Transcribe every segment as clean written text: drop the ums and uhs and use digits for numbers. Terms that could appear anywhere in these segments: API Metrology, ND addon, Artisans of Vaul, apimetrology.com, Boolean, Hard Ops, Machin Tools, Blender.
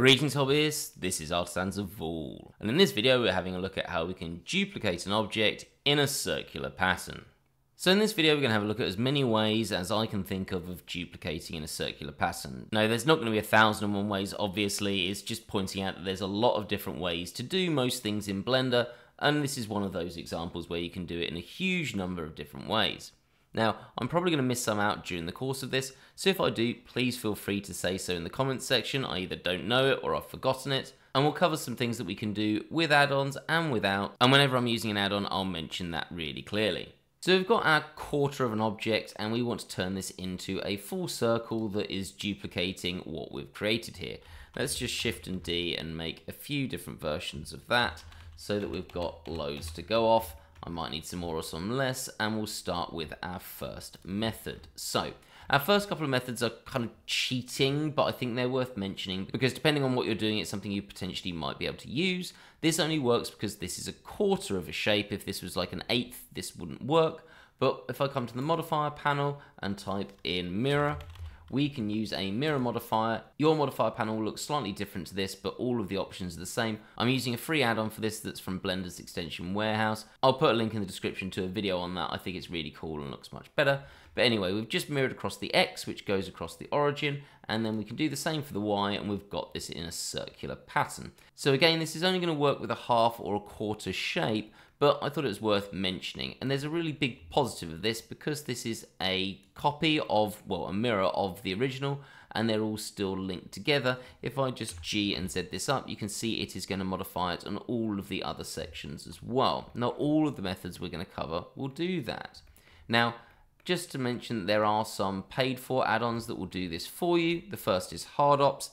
Greetings hobbyists, this is Artisans of Vaul, and in this video we're having a look at how we can duplicate an object in a circular pattern. So in this video we're going to have a look at as many ways as I can think of duplicating in a circular pattern. Now there's not going to be 1001 ways obviously, it's just pointing out that there's a lot of different ways to do most things in Blender, and this is one of those examples where you can do it in a huge number of different ways. Now, I'm probably going to miss some out during the course of this, so if I do, please feel free to say so in the comments section. I either don't know it or I've forgotten it, and we'll cover some things that we can do with add-ons and without, and whenever I'm using an add-on, I'll mention that really clearly. So we've got our quarter of an object, and we want to turn this into a full circle that is duplicating what we've created here. Let's just Shift and D and make a few different versions of that, so that we've got loads to go off. I might need some more or some less, and we'll start with our first method. So, our first couple of methods are kind of cheating, but I think they're worth mentioning because depending on what you're doing, it's something you potentially might be able to use. This only works because this is a quarter of a shape. If this was like an eighth, this wouldn't work. But if I come to the modifier panel and type in mirror, we can use a mirror modifier. Your modifier panel will look slightly different to this, but all of the options are the same. I'm using a free add-on for this that's from Blender's extension Warehouse. I'll put a link in the description to a video on that. I think it's really cool and looks much better. But anyway, we've just mirrored across the X, which goes across the origin, and then we can do the same for the Y, and we've got this in a circular pattern. So again, this is only going to work with a half or a quarter shape, but I thought it was worth mentioning. And there's a really big positive of this because this is a copy of, well, a mirror of the original, and they're all still linked together. If I just G and Z this up, you can see it is going to modify it on all of the other sections as well. Not all of the methods we're going to cover will do that. Now, just to mention, there are some paid for add-ons that will do this for you. The first is Hard Ops.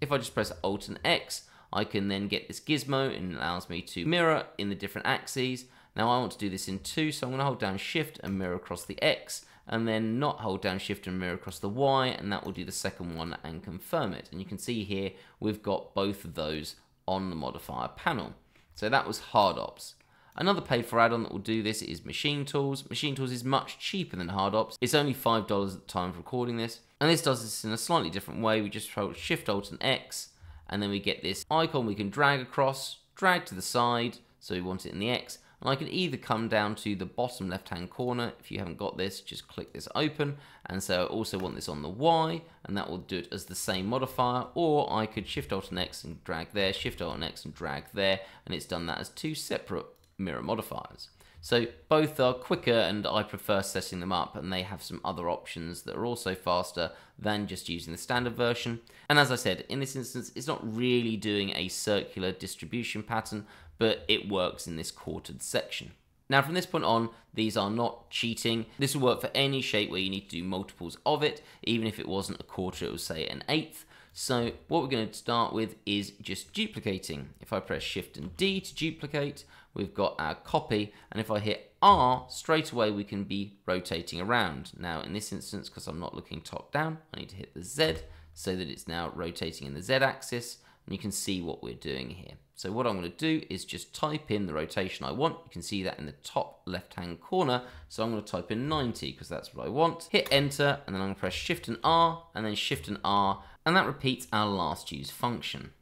If I just press Alt and X, I can then get this gizmo and it allows me to mirror in the different axes. Now I want to do this in two, so I'm going to hold down Shift and mirror across the X, and then not hold down Shift and mirror across the Y, and that will do the second one and confirm it. And you can see here we've got both of those on the modifier panel. So that was Hard Ops. Another paid for add-on that will do this is Machin Tools. Machin Tools is much cheaper than Hard Ops. It's only $5 at the time of recording this, and this does this in a slightly different way. We just hold Shift, Alt and X, and then we get this icon we can drag across, drag to the side, so we want it in the X, and I can either come down to the bottom left-hand corner. If you haven't got this, just click this open, and so I also want this on the Y, and that will do it as the same modifier, or I could Shift, Alt, and X and drag there, Shift, Alt, and X and drag there, and it's done that as two separate mirror modifiers. So both are quicker, and I prefer setting them up, and they have some other options that are also faster than just using the standard version. And as I said, in this instance, it's not really doing a circular distribution pattern, but it works in this quartered section. Now from this point on, these are not cheating. This will work for any shape where you need to do multiples of it. Even if it wasn't a quarter, it was say an eighth. So what we're going to start with is just duplicating. If I press Shift and D to duplicate, we've got our copy, and if I hit R, straight away we can be rotating around. Now in this instance, because I'm not looking top down, I need to hit the Z so that it's now rotating in the Z axis, and you can see what we're doing here. So what I'm going to do is just type in the rotation I want. You can see that in the top left hand corner, so I'm going to type in 90 because that's what I want. Hit enter, and then I'm going to press Shift and R, and then Shift and R, and that repeats our last used function.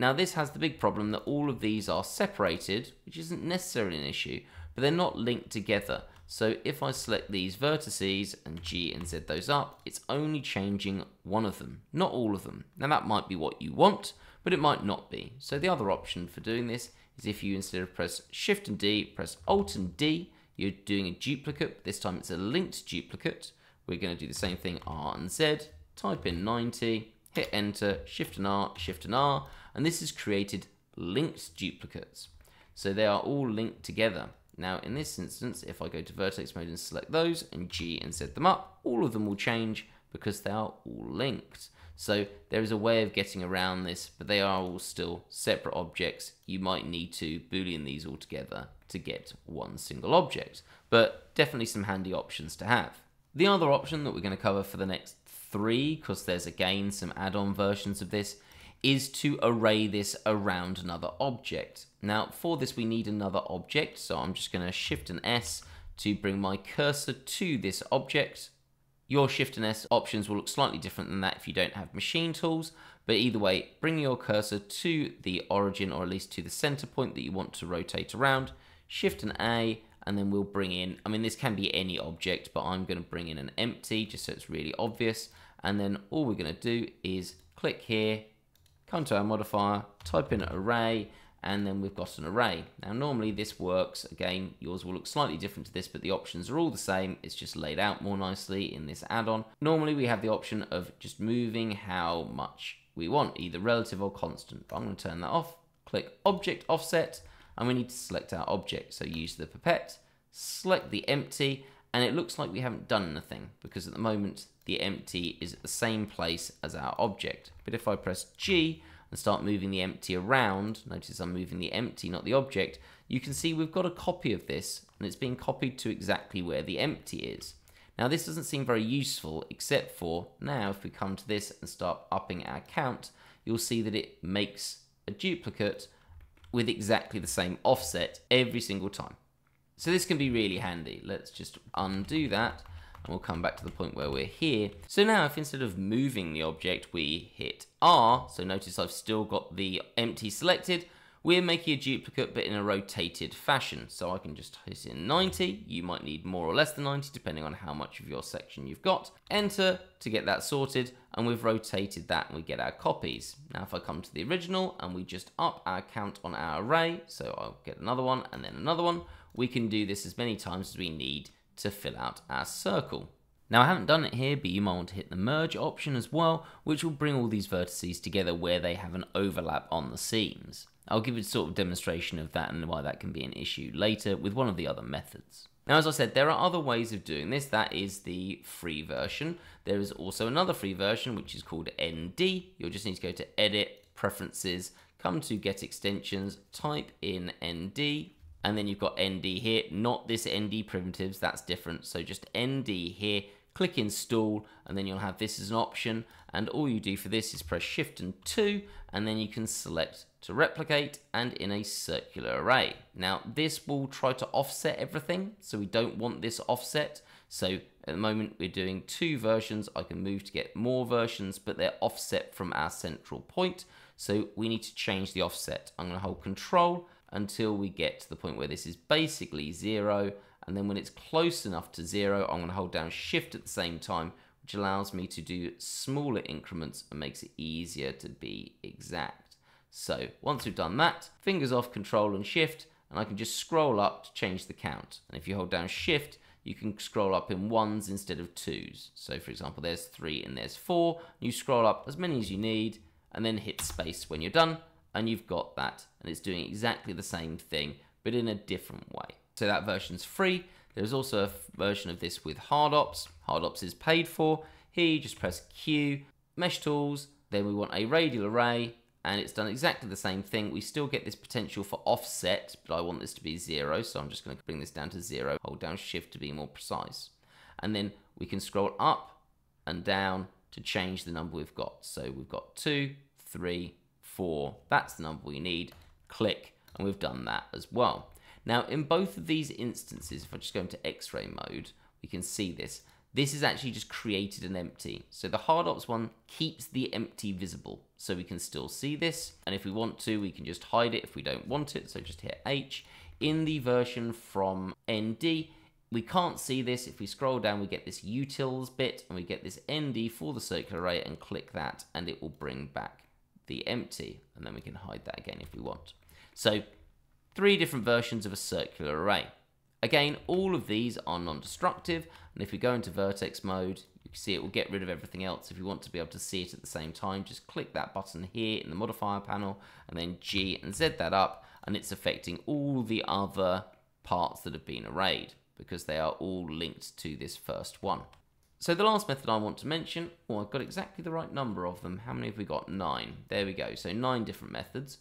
Now this has the big problem that all of these are separated, which isn't necessarily an issue, but they're not linked together. So if I select these vertices and G and Z those up, it's only changing one of them, not all of them. Now that might be what you want, but it might not be. So the other option for doing this is if you, instead of press Shift and D, press Alt and D, you're doing a duplicate. This time it's a linked duplicate. We're going to do the same thing, R and Z, type in 90, hit enter, Shift and R, and this has created linked duplicates. So they are all linked together. Now in this instance, if I go to vertex mode and select those and G and set them up, all of them will change because they are all linked. So there is a way of getting around this, but they are all still separate objects. You might need to Boolean these all together to get one single object, but definitely some handy options to have. The other option that we're going to cover for the next three, because there's again some add-on versions of this, is to array this around another object. Now for this we need another object, so I'm just going to Shift and S to bring my cursor to this object. Your Shift and S options will look slightly different than that if you don't have Machin Tools, But either way, bring your cursor to the origin, or at least to the center point that you want to rotate around, Shift and A, and then we'll bring in, I mean, this can be any object, but I'm going to bring in an empty just so it's really obvious. And then all we're going to do is click here, come to our modifier, type in array, and then we've got an array. Now, normally this works. Again, yours will look slightly different to this, but the options are all the same. It's just laid out more nicely in this add-on. Normally we have the option of just moving how much we want, either relative or constant. But I'm going to turn that off, click Object Offset, and we need to select our object. So use the pipette, select the empty, and it looks like we haven't done anything because at the moment the empty is at the same place as our object. But if I press G and start moving the empty around, notice I'm moving the empty, not the object, you can see we've got a copy of this and it's being copied to exactly where the empty is. Now this doesn't seem very useful, except for now if we come to this and start upping our count, you'll see that it makes a duplicate with exactly the same offset every single time. So this can be really handy. Let's just undo that and we'll come back to the point where we're here. So now if instead of moving the object we hit R, so notice I've still got the empty selected, we're making a duplicate but in a rotated fashion. So I can just hit in 90, you might need more or less than 90 depending on how much of your section you've got. Enter to get that sorted and we've rotated that and we get our copies. Now if I come to the original and we just up our count on our array, so I'll get another one and then another one, we can do this as many times as we need to fill out our circle. Now I haven't done it here, but you might want to hit the merge option as well, which will bring all these vertices together where they have an overlap on the seams. I'll give you a sort of demonstration of that and why that can be an issue later with one of the other methods. Now, as I said, there are other ways of doing this. That is the free version. There is also another free version, which is called ND. You'll just need to go to Edit, Preferences, come to Get Extensions, type in ND, and then you've got ND here, not this ND primitives, that's different. So just ND here, click Install, and then you'll have this as an option. And all you do for this is press Shift and 2, and then you can select to replicate and in a circular array. Now this will try to offset everything, so we don't want this offset. So at the moment we're doing two versions. I can move to get more versions, but they're offset from our central point. So we need to change the offset. I'm going to hold Control until we get to the point where this is basically 0. And then when it's close enough to 0, I'm going to hold down Shift at the same time, which allows me to do smaller increments and makes it easier to be exact. So once we've done that, fingers off Control and Shift, and I can just scroll up to change the count. And if you hold down Shift, you can scroll up in ones instead of twos. So for example, there's 3 and there's 4. You scroll up as many as you need and then hit space when you're done, and you've got that. And it's doing exactly the same thing, but in a different way. So that version's free. There's also a version of this with Hard Ops. Hard Ops is paid for. Here you just press Q, Mesh Tools, then we want a radial array, and it's done exactly the same thing. We still get this potential for offset, but I want this to be 0, so I'm just going to bring this down to 0, hold down Shift to be more precise. And then we can scroll up and down to change the number we've got. So we've got 2, 3, 4, that's the number we need, click, and we've done that as well. Now, in both of these instances, if I just go into X-ray mode, we can see this. This is actually just created an empty. So the Hard Ops one keeps the empty visible, so we can still see this. And if we want to, we can just hide it if we don't want it. So just hit H. In the version from ND, we can't see this. If we scroll down, we get this utils bit, and we get this ND for the circular array, and click that, and it will bring back the empty. And then we can hide that again if we want. So 3 different versions of a circular array. Again, all of these are non-destructive, and if we go into vertex mode, you can see it will get rid of everything else. If you want to be able to see it at the same time, just click that button here in the modifier panel, and then G and Z that up, and it's affecting all the other parts that have been arrayed, because they are all linked to this first one. So the last method I want to mention, oh, I've got exactly the right number of them. How many have we got? 9. There we go, so 9 different methods.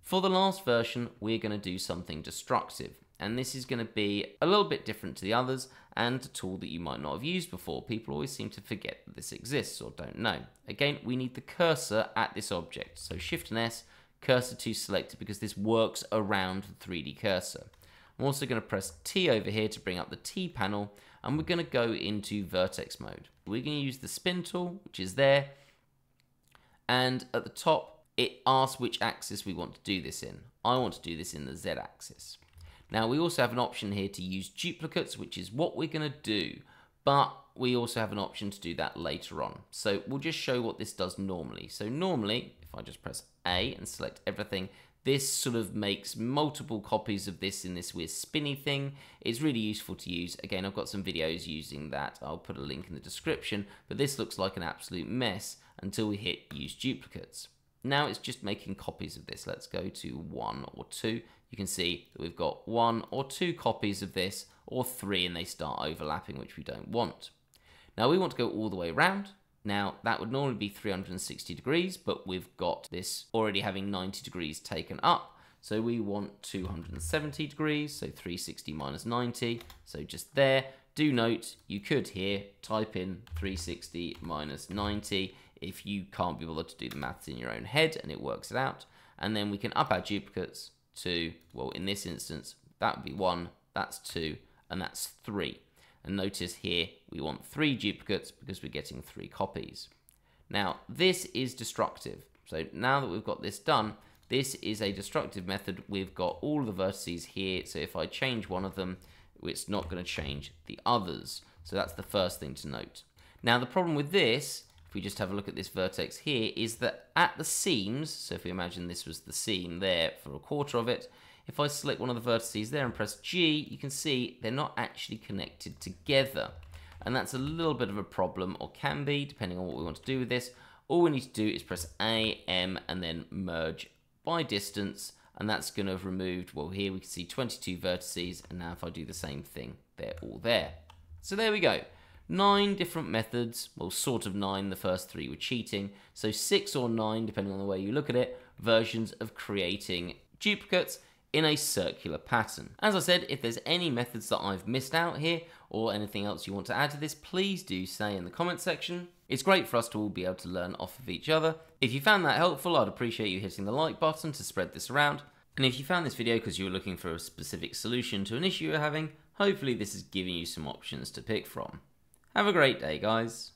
For the last version, we're going to do something destructive, and this is going to be a little bit different to the others and a tool that you might not have used before. People always seem to forget that this exists or don't know. Again, we need the cursor at this object, so Shift and S, cursor to selected, because this works around the 3D cursor. I'm also going to press T over here to bring up the T panel, and we're going to go into vertex mode. We're going to use the spin tool, which is there, and at the top it asks which axis we want to do this in. I want to do this in the Z axis. Now we also have an option here to use duplicates, which is what we're going to do, but we also have an option to do that later on. So we'll just show what this does normally. So normally, if I just press A and select everything, this sort of makes multiple copies of this in this weird spinny thing. It's really useful to use. Again, I've got some videos using that. I'll put a link in the description, but this looks like an absolute mess until we hit use duplicates. Now it's just making copies of this. Let's go to 1 or 2. You can see that we've got 1 or 2 copies of this, or 3, and they start overlapping, which we don't want. Now we want to go all the way around. Now that would normally be 360 degrees, but we've got this already having 90 degrees taken up. So we want 270 degrees, so 360 minus 90, so just there. Do note, you could here type in 360 minus 90 if you can't be bothered to do the maths in your own head and it works it out. And then we can up our duplicates to, well, in this instance, that would be 1, that's 2, and that's 3. And notice here we want 3 duplicates because we're getting 3 copies. Now this is destructive. So now that we've got this done, this is a destructive method. We've got all the vertices here, so if I change one of them, it's not going to change the others. So that's the first thing to note. Now the problem with this, if we just have a look at this vertex here, is that at the seams, so if we imagine this was the seam there for a quarter of it, if I select one of the vertices there and press G, you can see they're not actually connected together. And that's a little bit of a problem, or can be, depending on what we want to do with this. All we need to do is press A, M, and then merge by distance. And that's going to have removed, well, here we can see 22 vertices. And now if I do the same thing, they're all there. So there we go. 9 different methods, well, sort of 9, the first 3 were cheating. So 6 or 9, depending on the way you look at it, versions of creating duplicates in a circular pattern. As I said, if there's any methods that I've missed out here or anything else you want to add to this, please do say in the comment section. It's great for us to all be able to learn off of each other. If you found that helpful, I'd appreciate you hitting the like button to spread this around. And if you found this video because you were looking for a specific solution to an issue you're having, hopefully this is giving you some options to pick from. Have a great day, guys.